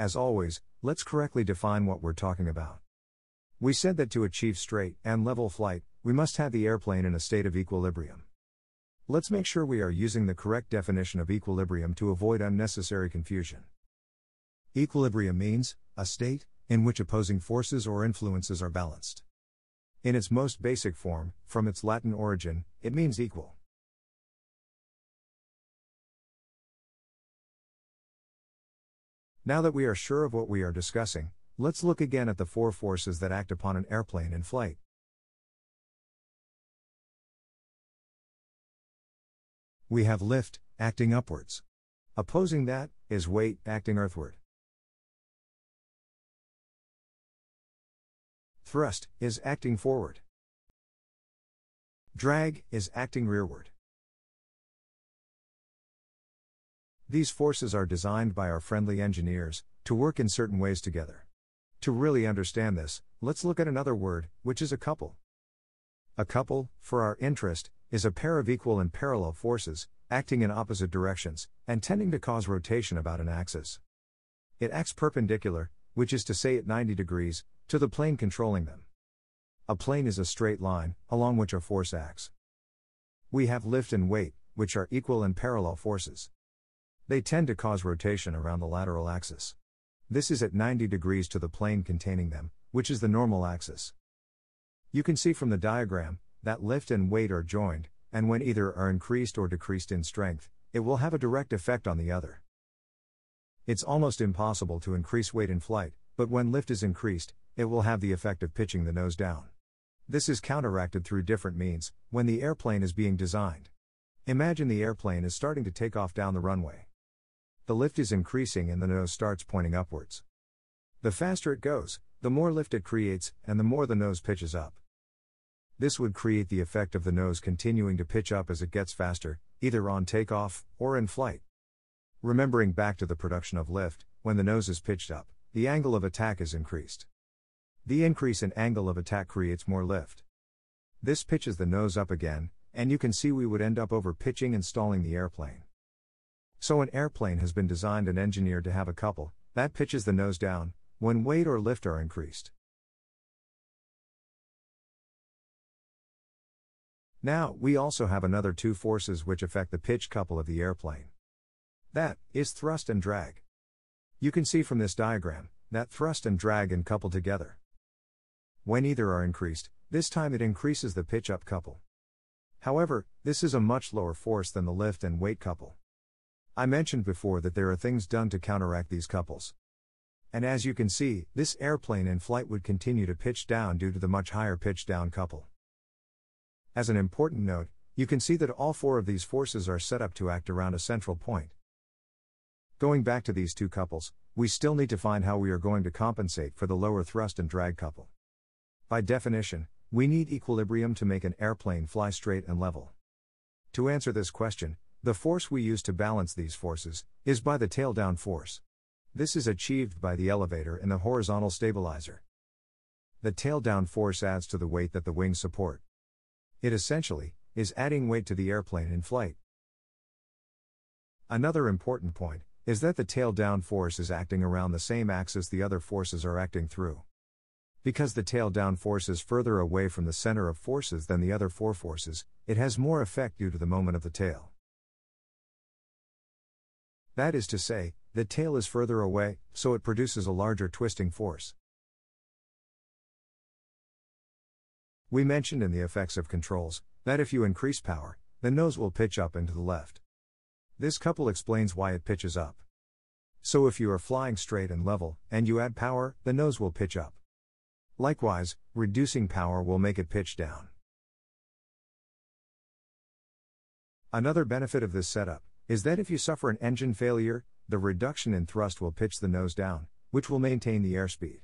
as always, let's correctly define what we're talking about. We said that to achieve straight and level flight, we must have the airplane in a state of equilibrium. Let's make sure we are using the correct definition of equilibrium to avoid unnecessary confusion. Equilibrium means a state in which opposing forces or influences are balanced. In its most basic form, from its Latin origin, it means equal. Now that we are sure of what we are discussing, let's look again at the four forces that act upon an airplane in flight. We have lift, acting upwards. Opposing that is weight, acting earthward. Thrust is acting forward. Drag is acting rearward. These forces are designed by our friendly engineers to work in certain ways together. To really understand this, let's look at another word, which is a couple. A couple, for our interest, is a pair of equal and parallel forces, acting in opposite directions, and tending to cause rotation about an axis. It acts perpendicular, which is to say at 90 degrees, to the plane controlling them. A plane is a straight line, along which a force acts. We have lift and weight, which are equal and parallel forces. They tend to cause rotation around the lateral axis. This is at 90 degrees to the plane containing them, which is the normal axis. You can see from the diagram that lift and weight are joined, and when either are increased or decreased in strength, it will have a direct effect on the other. It's almost impossible to increase weight in flight, but when lift is increased, it will have the effect of pitching the nose down. This is counteracted through different means when the airplane is being designed. Imagine the airplane is starting to take off down the runway. The lift is increasing and the nose starts pointing upwards. The faster it goes, the more lift it creates, and the more the nose pitches up. This would create the effect of the nose continuing to pitch up as it gets faster, either on takeoff or in flight. Remembering back to the production of lift, when the nose is pitched up, the angle of attack is increased. The increase in angle of attack creates more lift. This pitches the nose up again, and you can see we would end up over pitching and stalling the airplane. So an airplane has been designed and engineered to have a couple that pitches the nose down when weight or lift are increased. Now, we also have another two forces which affect the pitch couple of the airplane. That is thrust and drag. You can see from this diagram that thrust and drag and couple together. When either are increased, this time it increases the pitch-up couple. However, this is a much lower force than the lift and weight couple. I mentioned before that there are things done to counteract these couples. And as you can see, this airplane in flight would continue to pitch down due to the much higher pitch-down couple. As an important note, you can see that all four of these forces are set up to act around a central point. Going back to these two couples, we still need to find how we are going to compensate for the lower thrust and drag couple. By definition, we need equilibrium to make an airplane fly straight and level. To answer this question, the force we use to balance these forces is by the tail-down force. This is achieved by the elevator and the horizontal stabilizer. The tail-down force adds to the weight that the wings support. It essentially is adding weight to the airplane in flight. Another important point is that the tail-down force is acting around the same axis the other forces are acting through. Because the tail-down force is further away from the center of forces than the other four forces, it has more effect due to the moment of the tail. That is to say, the tail is further away, so it produces a larger twisting force. We mentioned in the effects of controls that if you increase power, the nose will pitch up and to the left. This couple explains why it pitches up. So if you are flying straight and level, and you add power, the nose will pitch up. Likewise, reducing power will make it pitch down. Another benefit of this setup is that if you suffer an engine failure, the reduction in thrust will pitch the nose down, which will maintain the airspeed.